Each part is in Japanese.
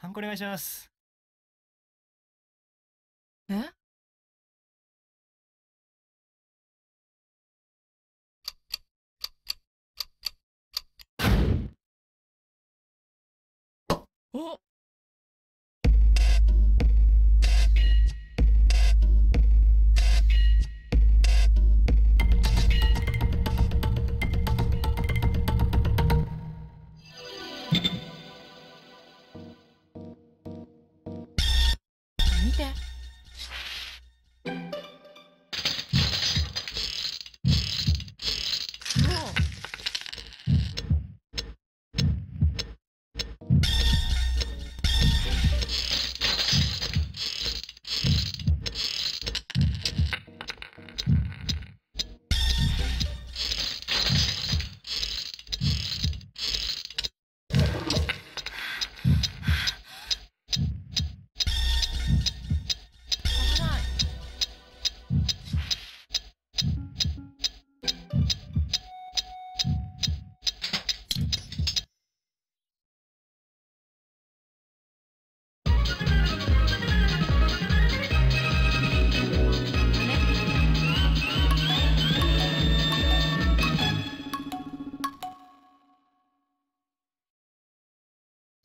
ハンコお願いします。え？ お！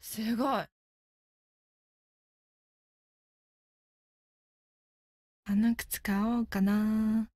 すごい。あの靴買おうかな。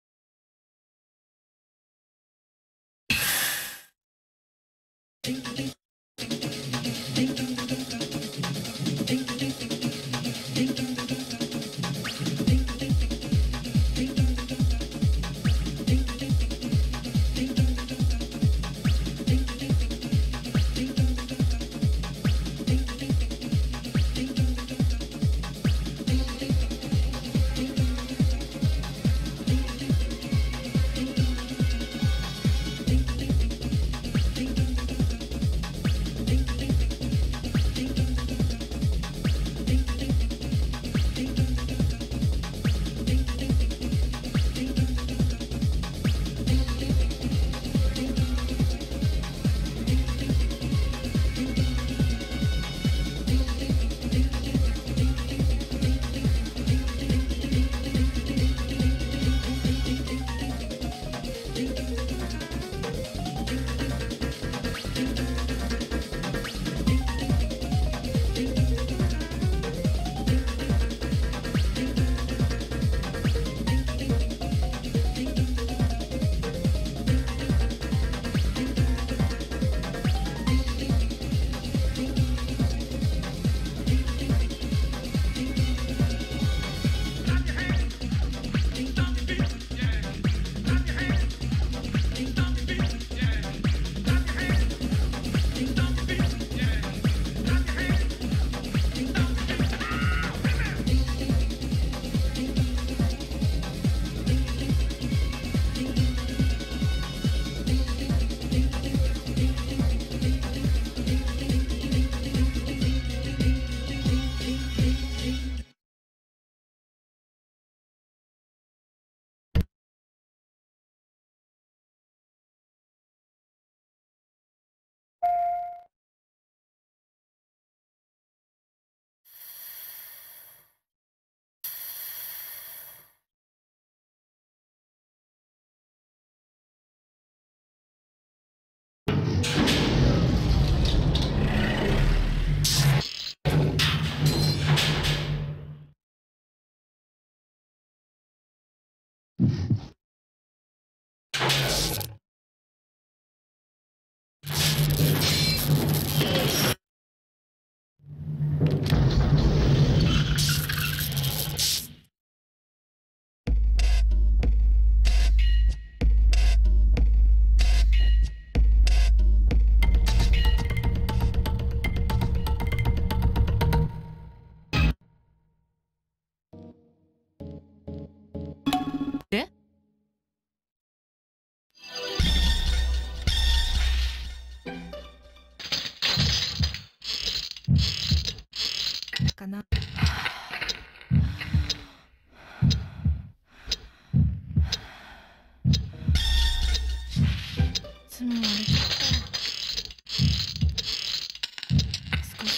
かな。爪割れちゃった。少し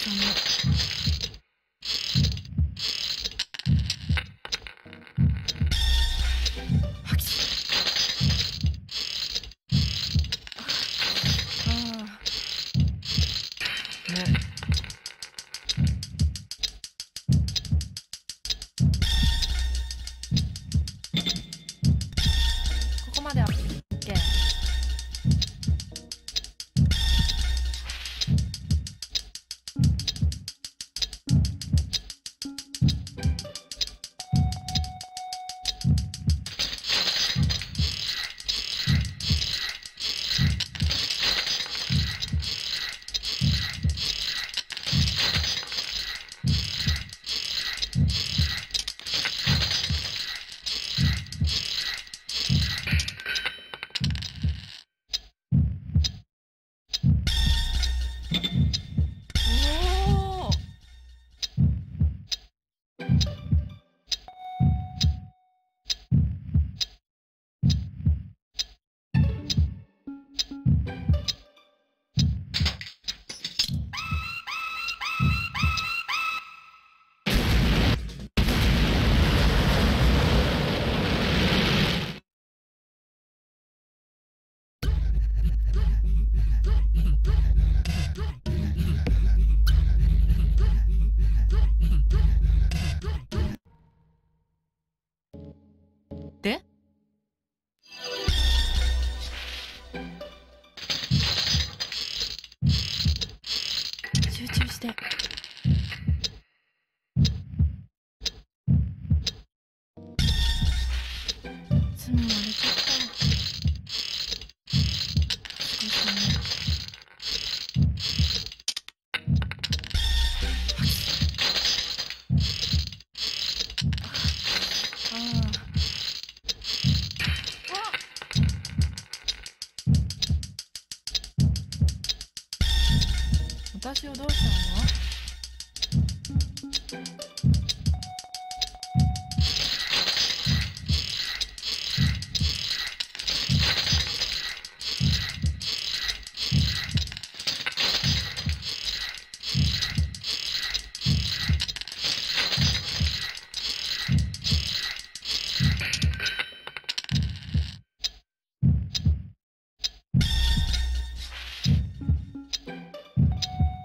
私をどうしたの？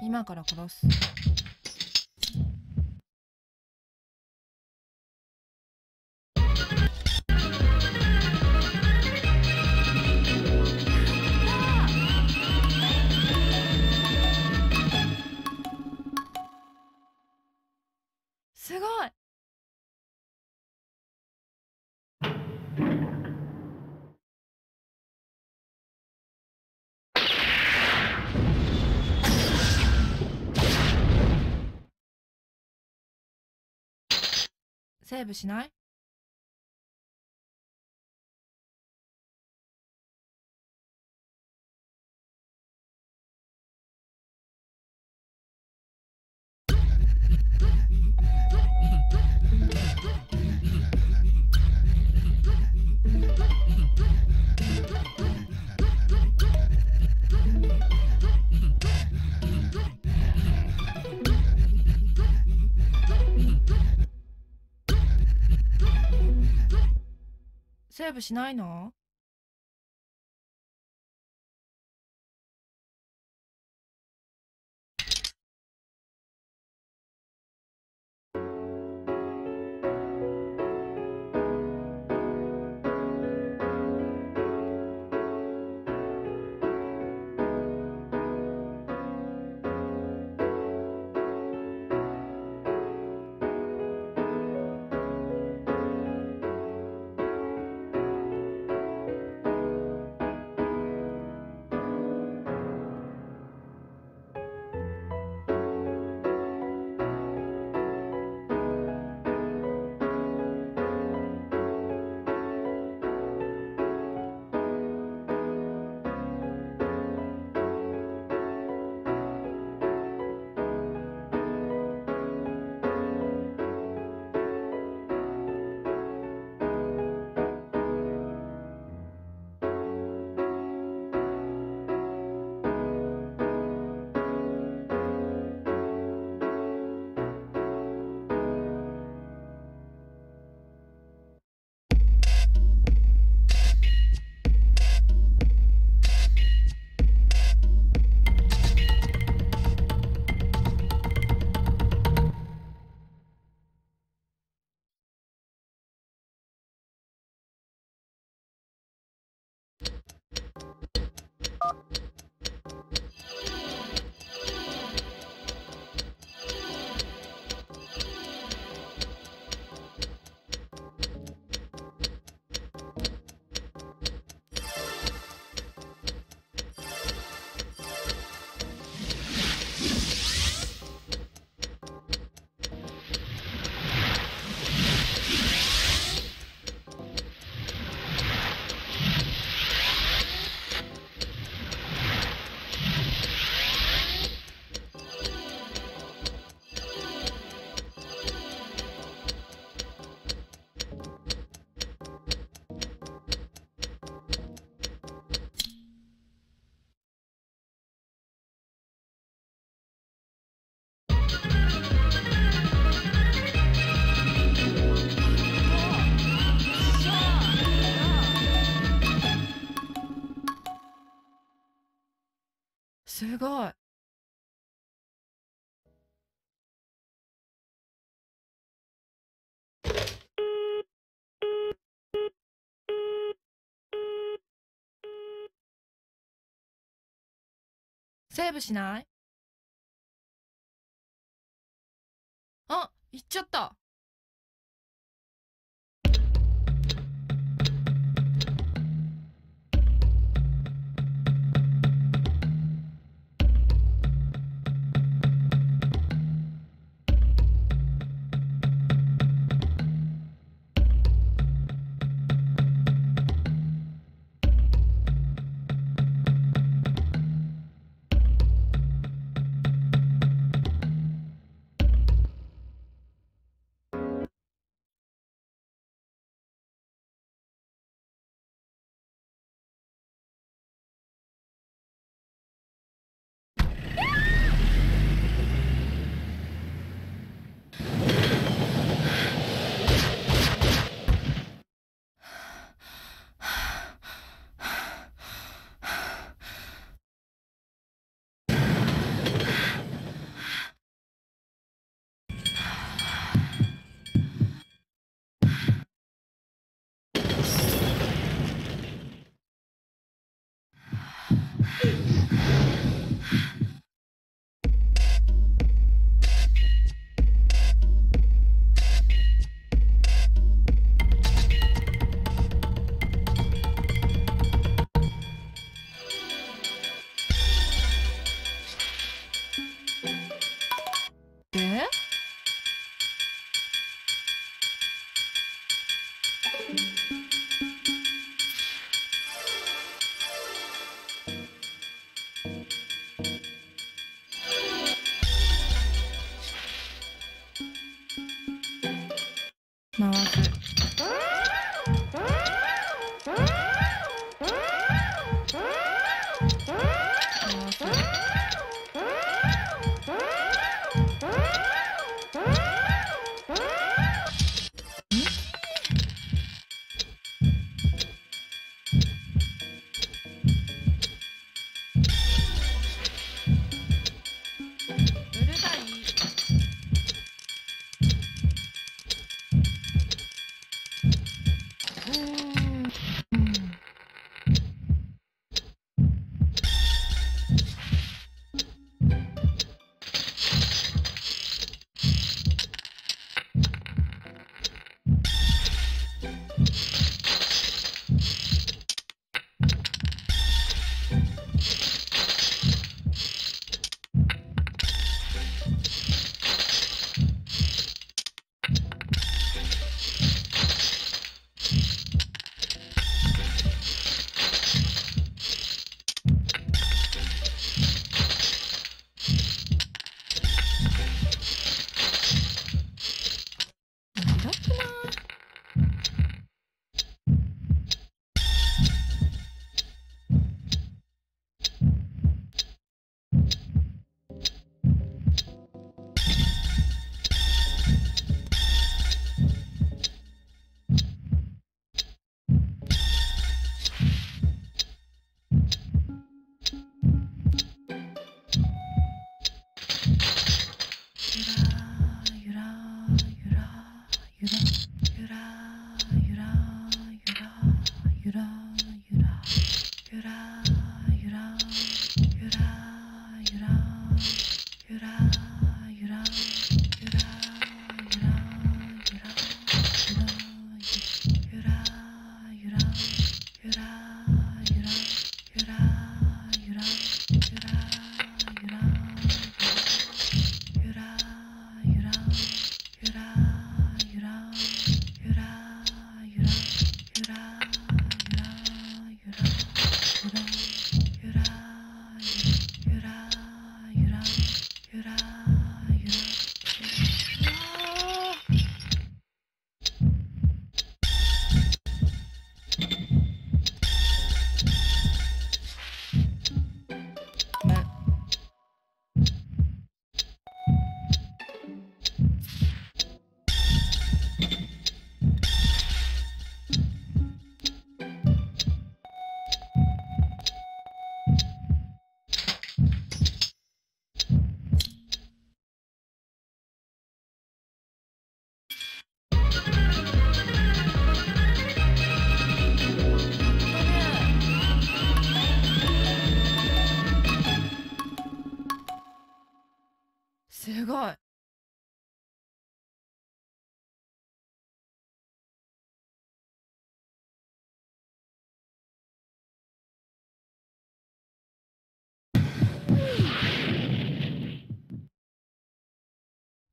今から殺す。すごい。セーブしない？セーブしないの？すごい。セーブしない？あ、行っちゃった。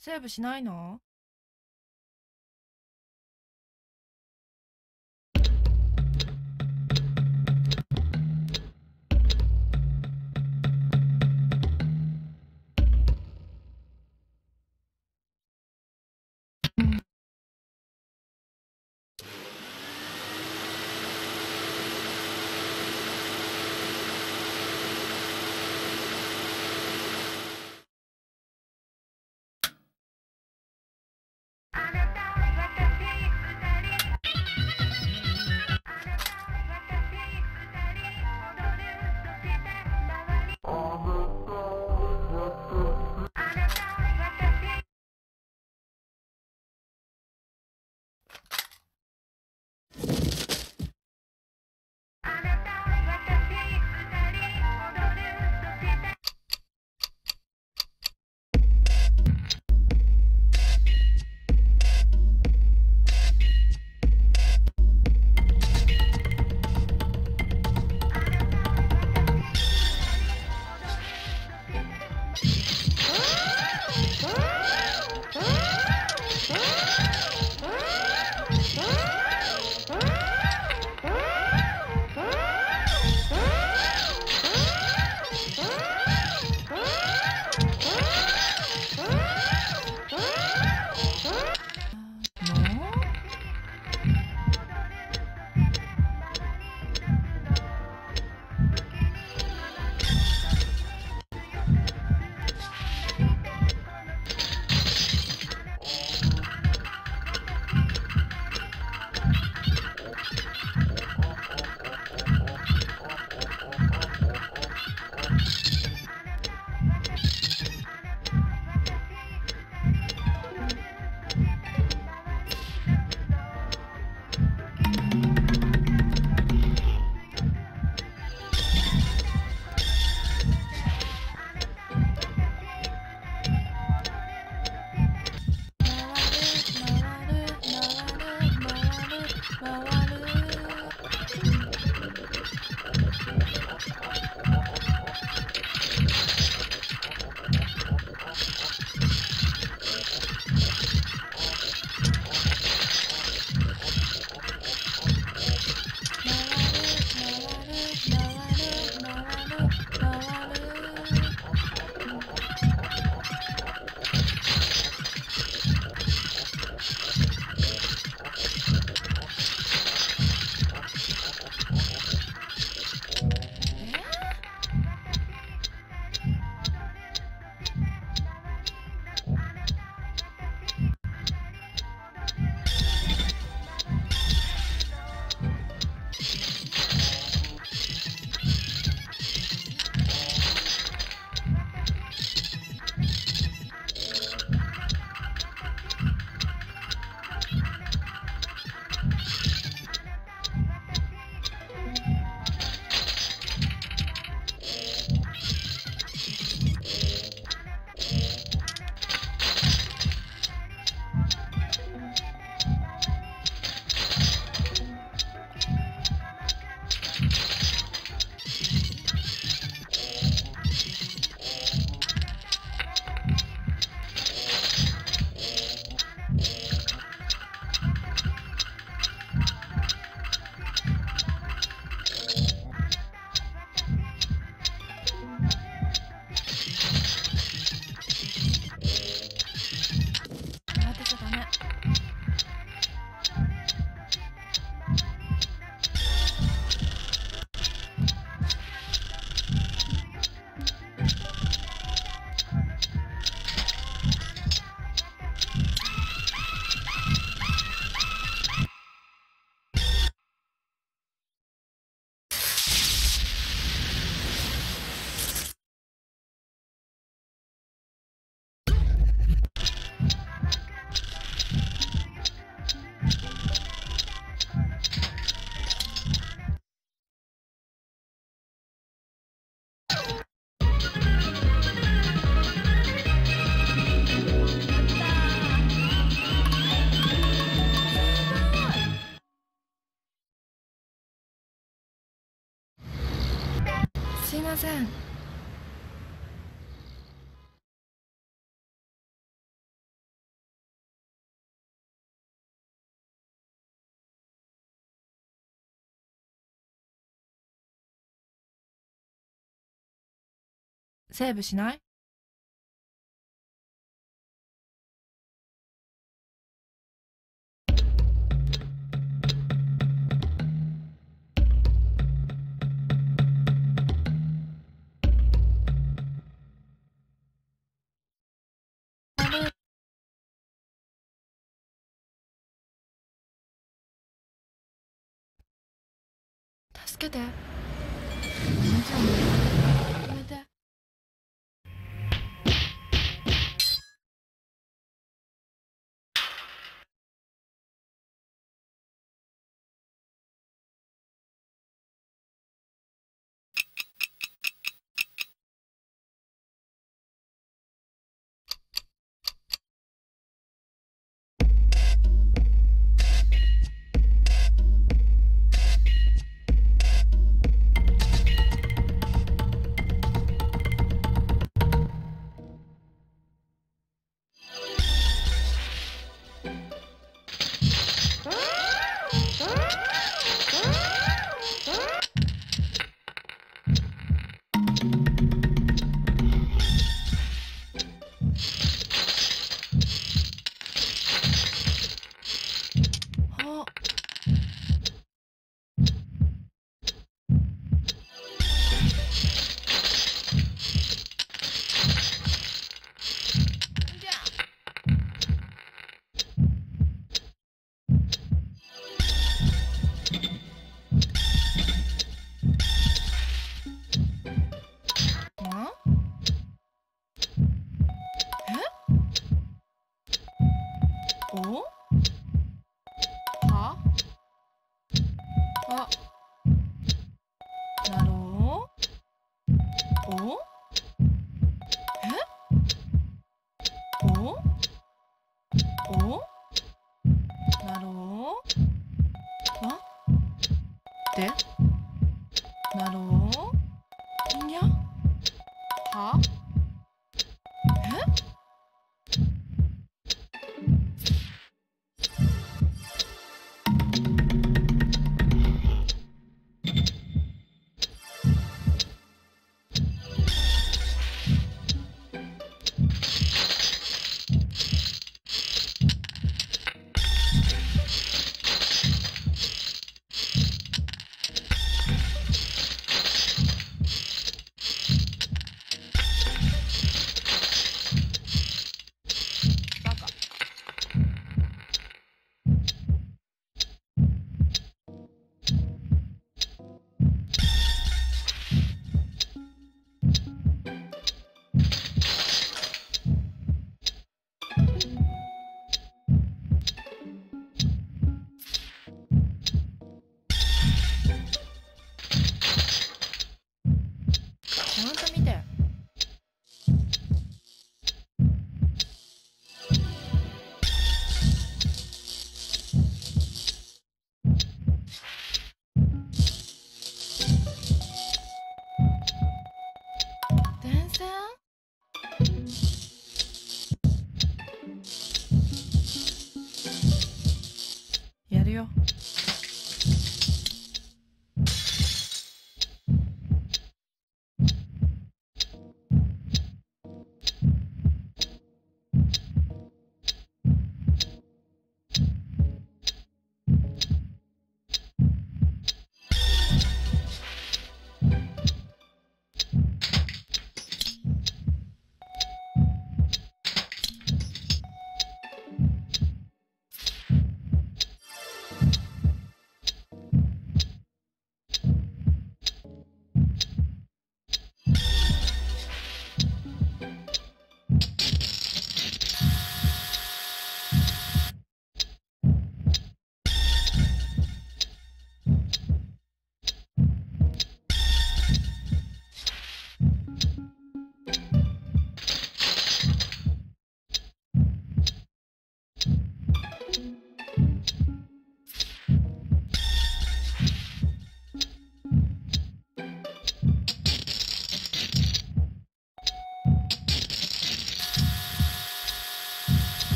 セーブしないの？すいません。セーブしない？助けて。やめて。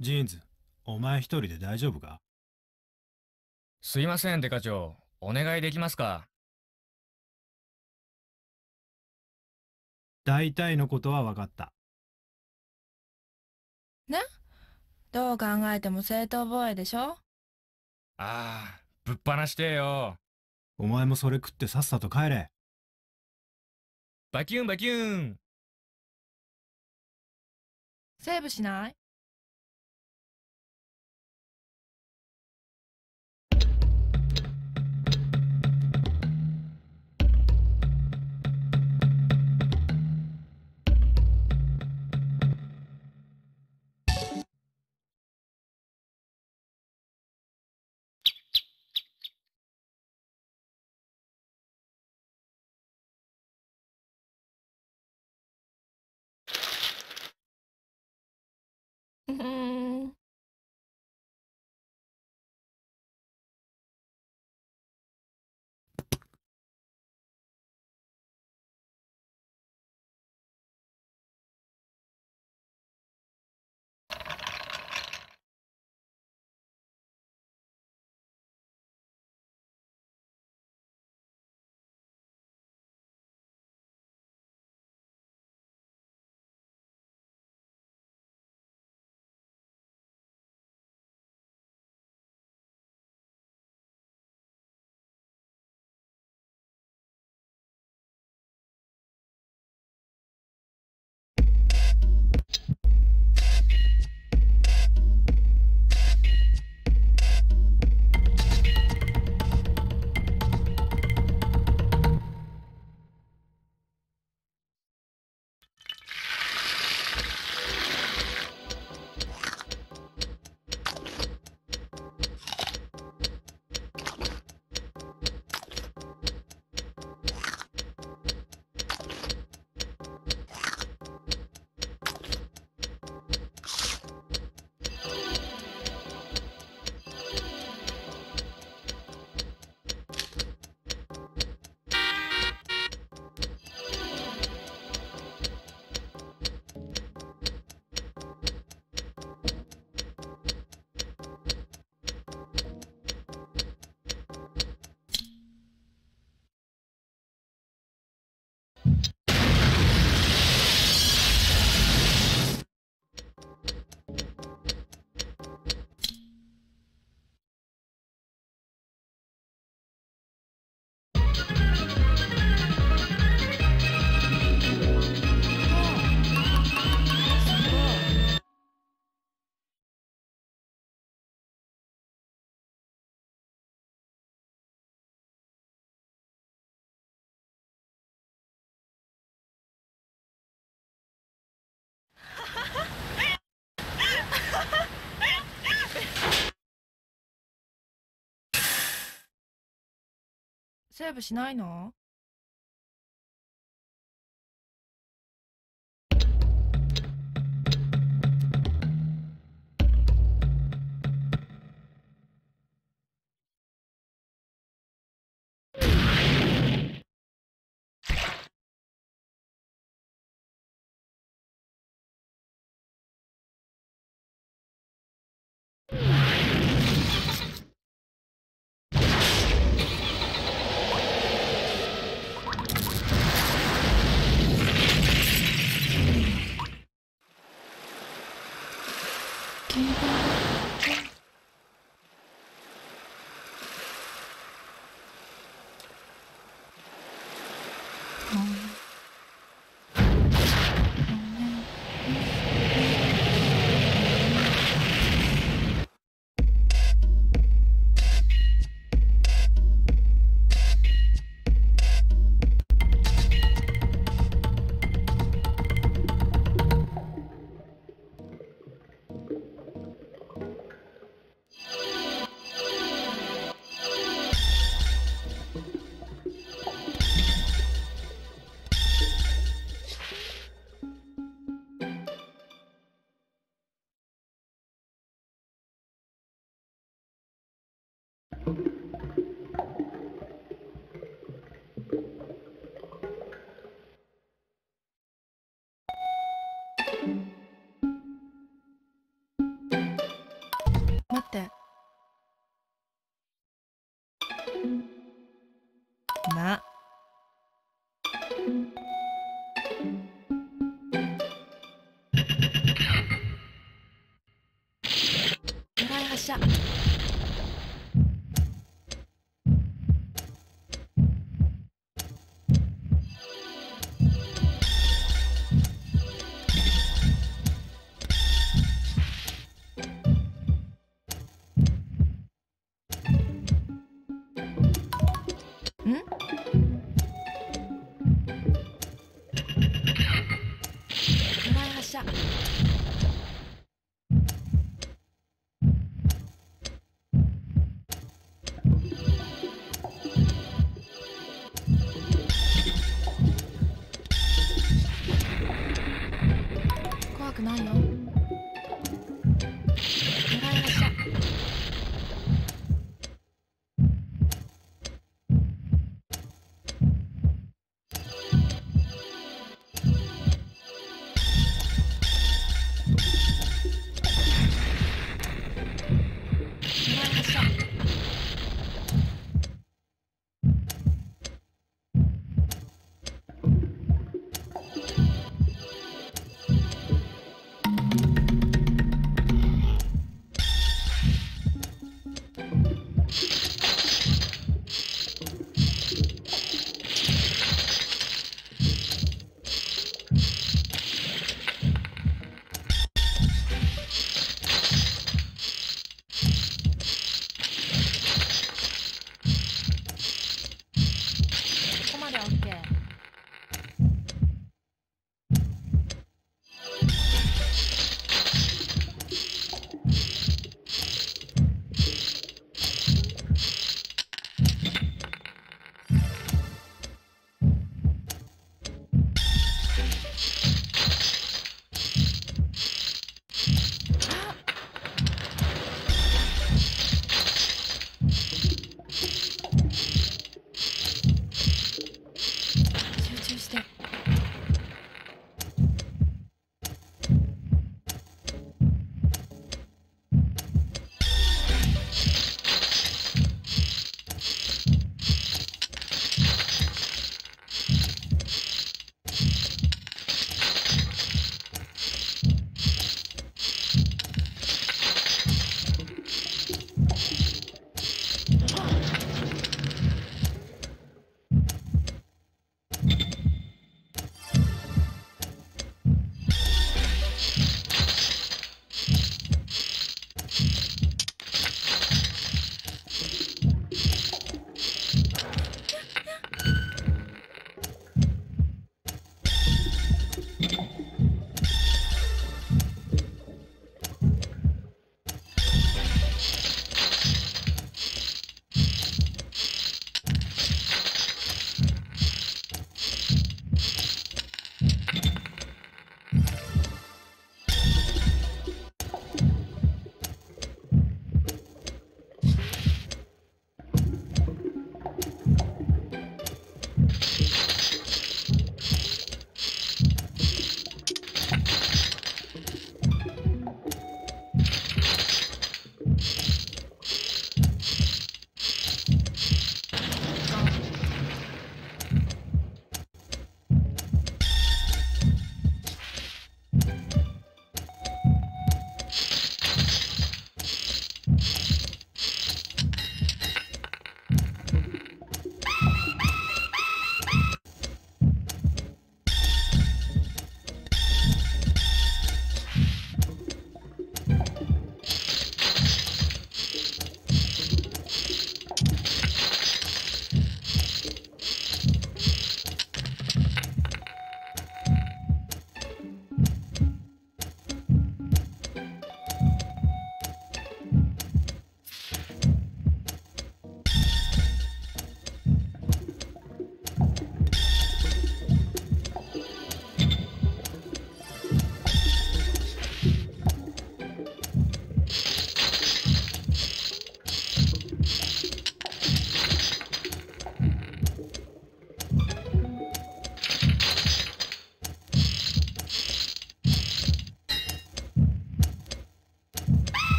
ジーンズ、お前一人で大丈夫か？すいません、デカ長。お願いできますか？大体のことは分かった。ね？どう考えても正当防衛でしょ？ああ、ぶっ放してよ。お前もそれ食ってさっさと帰れ。バキュンバキュン。セーブしない？セーブしないの？ that.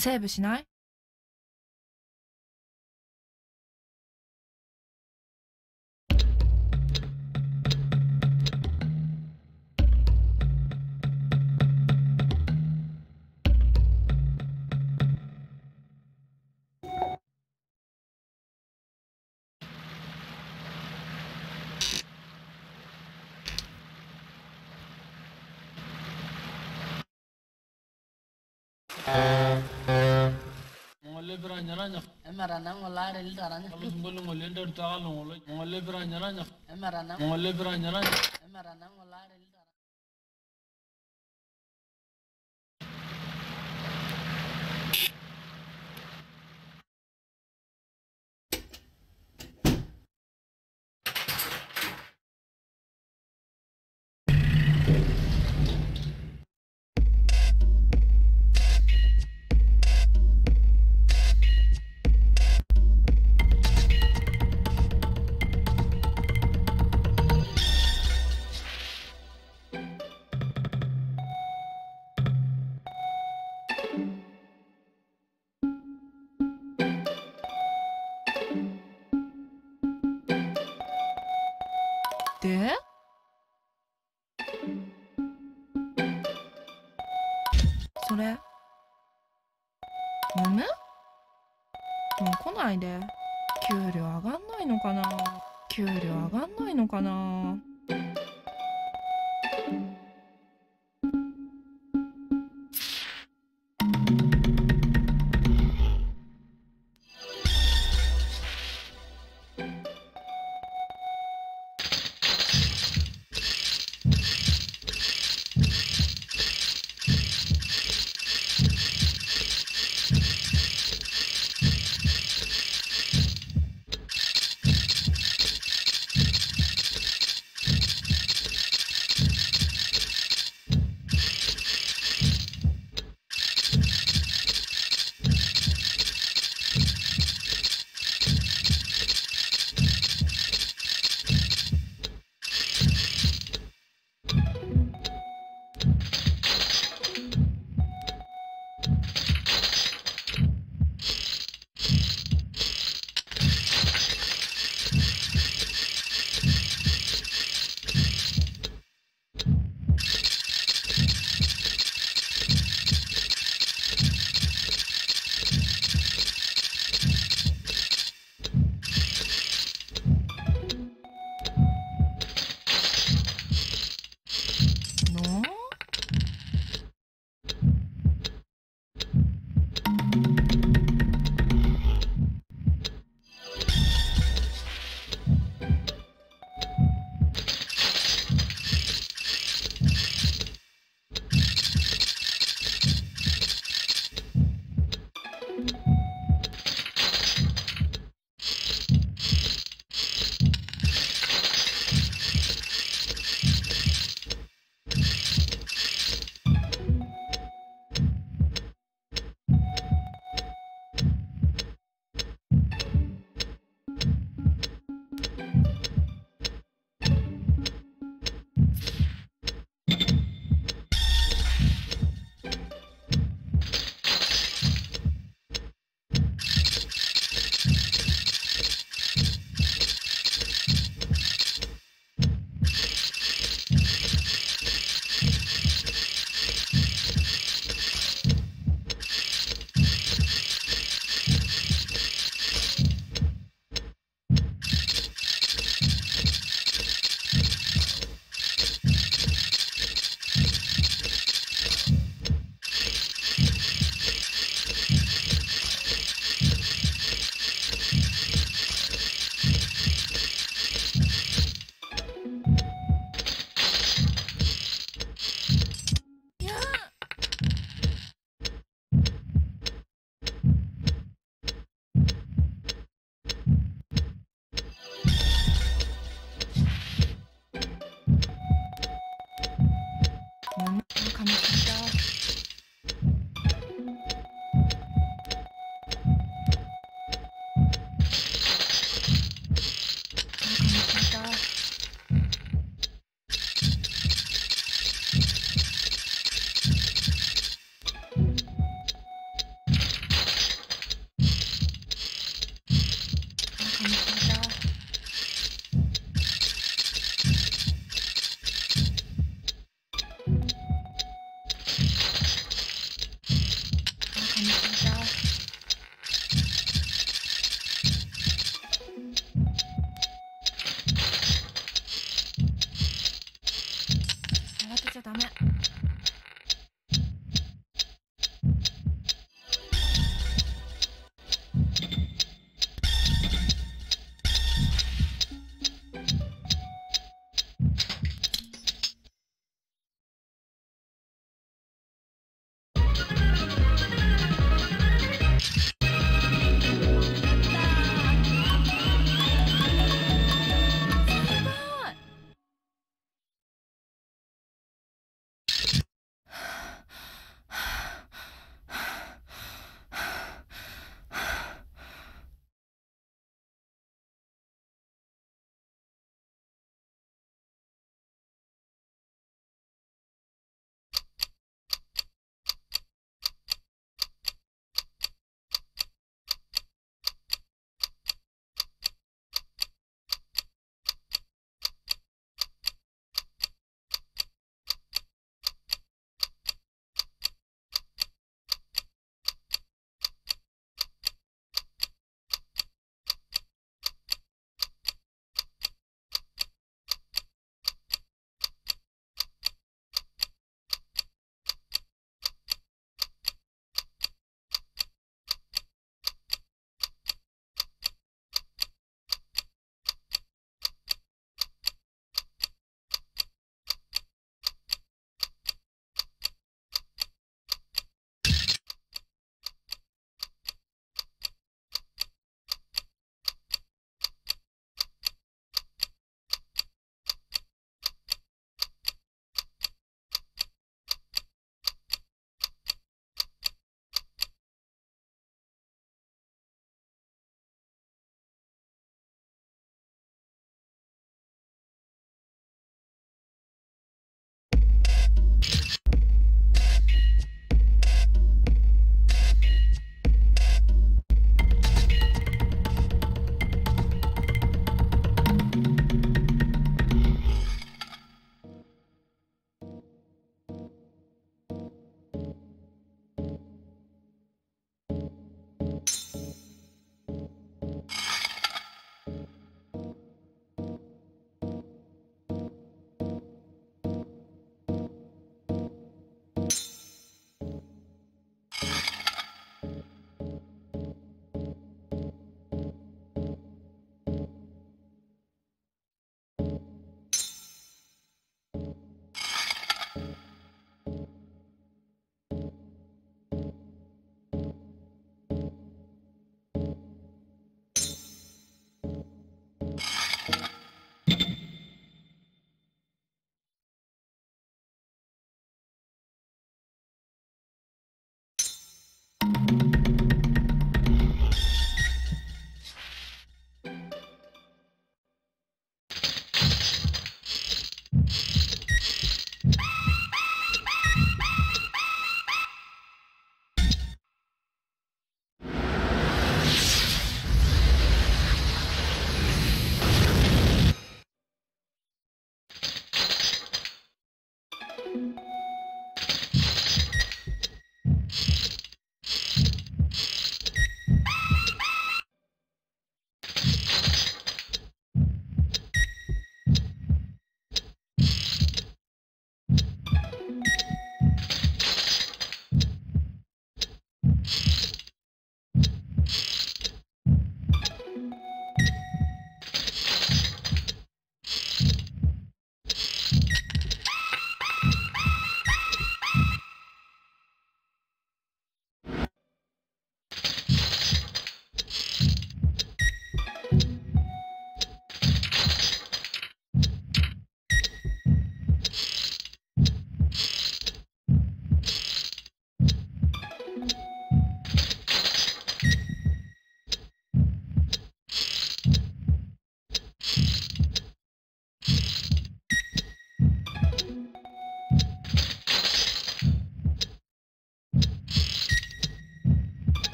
セーブしない？でそれごめん、もう来ないで。給料上がんないのかな、給料上がんないのかな。